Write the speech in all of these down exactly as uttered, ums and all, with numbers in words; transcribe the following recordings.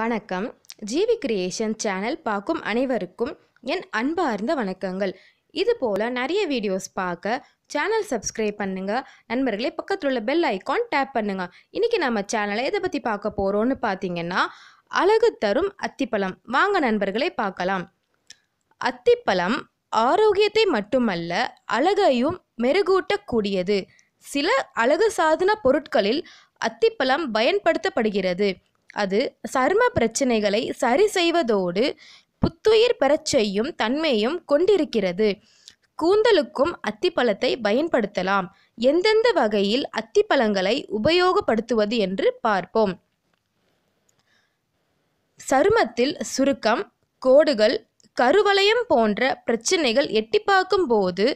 வணக்கம். ஜீவி creation channel பார்க்கும் அனைவருக்கும் என் அன்பார்ந்த வணக்கங்கள். இது போல் நிறைய வீடியோஸ் பார்க்க சேனல் சப்ஸ்கிரைப் பண்ணுங்கள் நண்பர்களே. பக்கத்தில் உள்ள பெல் ஐக்கான் டேப் பண்ணுங்கள். இன்றைக்கி நம்ம சேனலை எதை பற்றி பார்க்க போகிறோன்னு பார்த்தீங்கன்னா, அழகு தரும் அத்திப்பழம். வாங்க நண்பர்களை பார்க்கலாம். அத்திப்பழம் ஆரோக்கியத்தை மட்டுமல்ல, அழகையும் மெருகூட்டக்கூடியது. சில அழகு சாதன பொருட்களில் அத்திப்பழம் பயன்படுத்தப்படுகிறது. அது சரும பிரச்சனைகளை சரி செய்வதோடு புத்துயிர் பெறச் செய்யும் தன்மையும் கொண்டிருக்கிறது. கூந்தலுக்கும் அத்திப்பழத்தை பயன்படுத்தலாம். எந்தெந்த வகையில் அத்திப்பழங்களை உபயோகப்படுத்துவது என்று பார்ப்போம். சருமத்தில் சுருக்கம், கோடுகள், கருவளையம் போன்ற பிரச்சனைகள் எட்டிப்பாக்கும் போது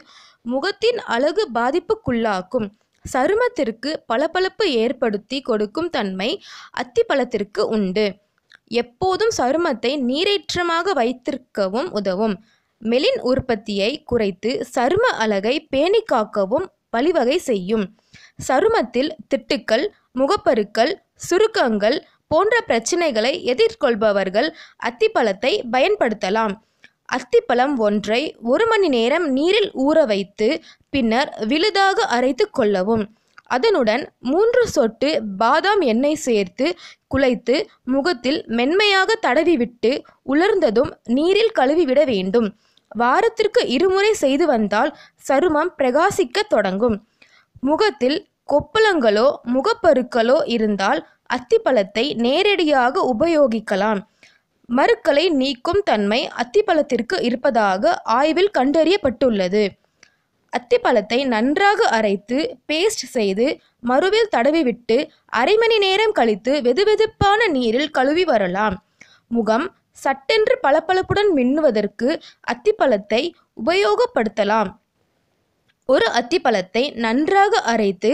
முகத்தின் அழகு பாதிப்புக்குள்ளாக்கும். சருமத்திற்கு பளபளப்பு ஏற்படுத்தி கொடுக்கும் தன்மை அத்திப்பழத்திற்கு உண்டு. எப்போதும் சருமத்தை நீரேற்றமாக வைத்திருக்கவும் உதவும். மெலின் உற்பத்தியை குறைத்து சரும அழகை பேணி காக்கவும் வழிவகை செய்யும். சருமத்தில் திட்டுக்கள், முகப்பருக்கள், சுருக்கங்கள் போன்ற பிரச்சனைகளை எதிர்கொள்பவர்கள் அத்திப்பழத்தை பயன்படுத்தலாம். அத்திப்பழம் ஒன்றை ஒரு மணி நேரம் நீரில் ஊற வைத்து பின்னர் விழுதாக அரைத்து கொள்ளவும். அதனுடன் மூன்று சொட்டு பாதாம் எண்ணெய் சேர்த்து குழைத்து முகத்தில் மென்மையாக தடவிவிட்டு உலர்ந்ததும் நீரில் கழுவிவிட வேண்டும். வாரத்திற்கு இருமுறை செய்து வந்தால் சருமம் பிரகாசிக்க தொடங்கும். முகத்தில் கொப்பளங்களோ முகப்பருக்களோ இருந்தால் அத்திப்பழத்தை நேரடியாக உபயோகிக்கலாம். மருக்களை நீக்கும் தன்மை அத்திப்பழத்திற்கு இருப்பதாக ஆய்வில் கண்டறியப்பட்டுள்ளது. அத்திப்பழத்தை நன்றாக அரைத்து பேஸ்ட் செய்து மருவில் தடவிவிட்டு அரை மணி நேரம் கழித்து வெதுவெதுப்பான நீரில் கழுவி வரலாம். முகம் சட்டென்று பளபளப்புடன் மின்னுவதற்கு அத்திப்பழத்தை உபயோகப்படுத்தலாம். ஒரு அத்திப்பழத்தை நன்றாக அரைத்து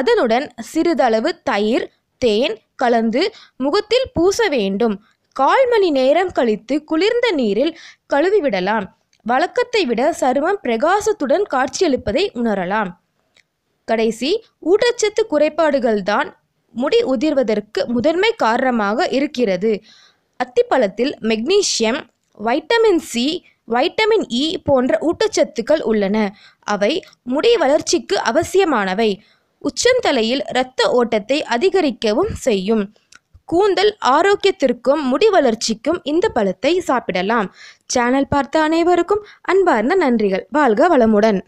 அதனுடன் சிறிதளவு தயிர், தேன் கலந்து முகத்தில் பூச வேண்டும். கால் மணி நேரம் கழித்து குளிர்ந்த நீரில் கழுவிவிடலாம். வழக்கத்தை விட சருமம் பிரகாசத்துடன் காட்சியளிப்பதை உணரலாம். கடைசி, ஊட்டச்சத்து குறைபாடுகள் தான் முடி உதிர்வதற்கு முதன்மை காரணமாக இருக்கிறது. அத்திப்பழத்தில் magnesium, vitamin C, vitamin E போன்ற ஊட்டச்சத்துக்கள் உள்ளன. அவை முடி வளர்ச்சிக்கு அவசியமானவை. உச்சந்தலையில் இரத்த ஓட்டத்தை அதிகரிக்கவும் செய்யும். கூந்தல் ஆரோக்கியத்திற்கும் முடி வளர்ச்சிக்கும் இந்த பழத்தை சாப்பிடலாம். சேனல் பார்த்த அனைவருக்கும் அன்பார்ந்த நன்றிகள். வாழ்க வளமுடன்.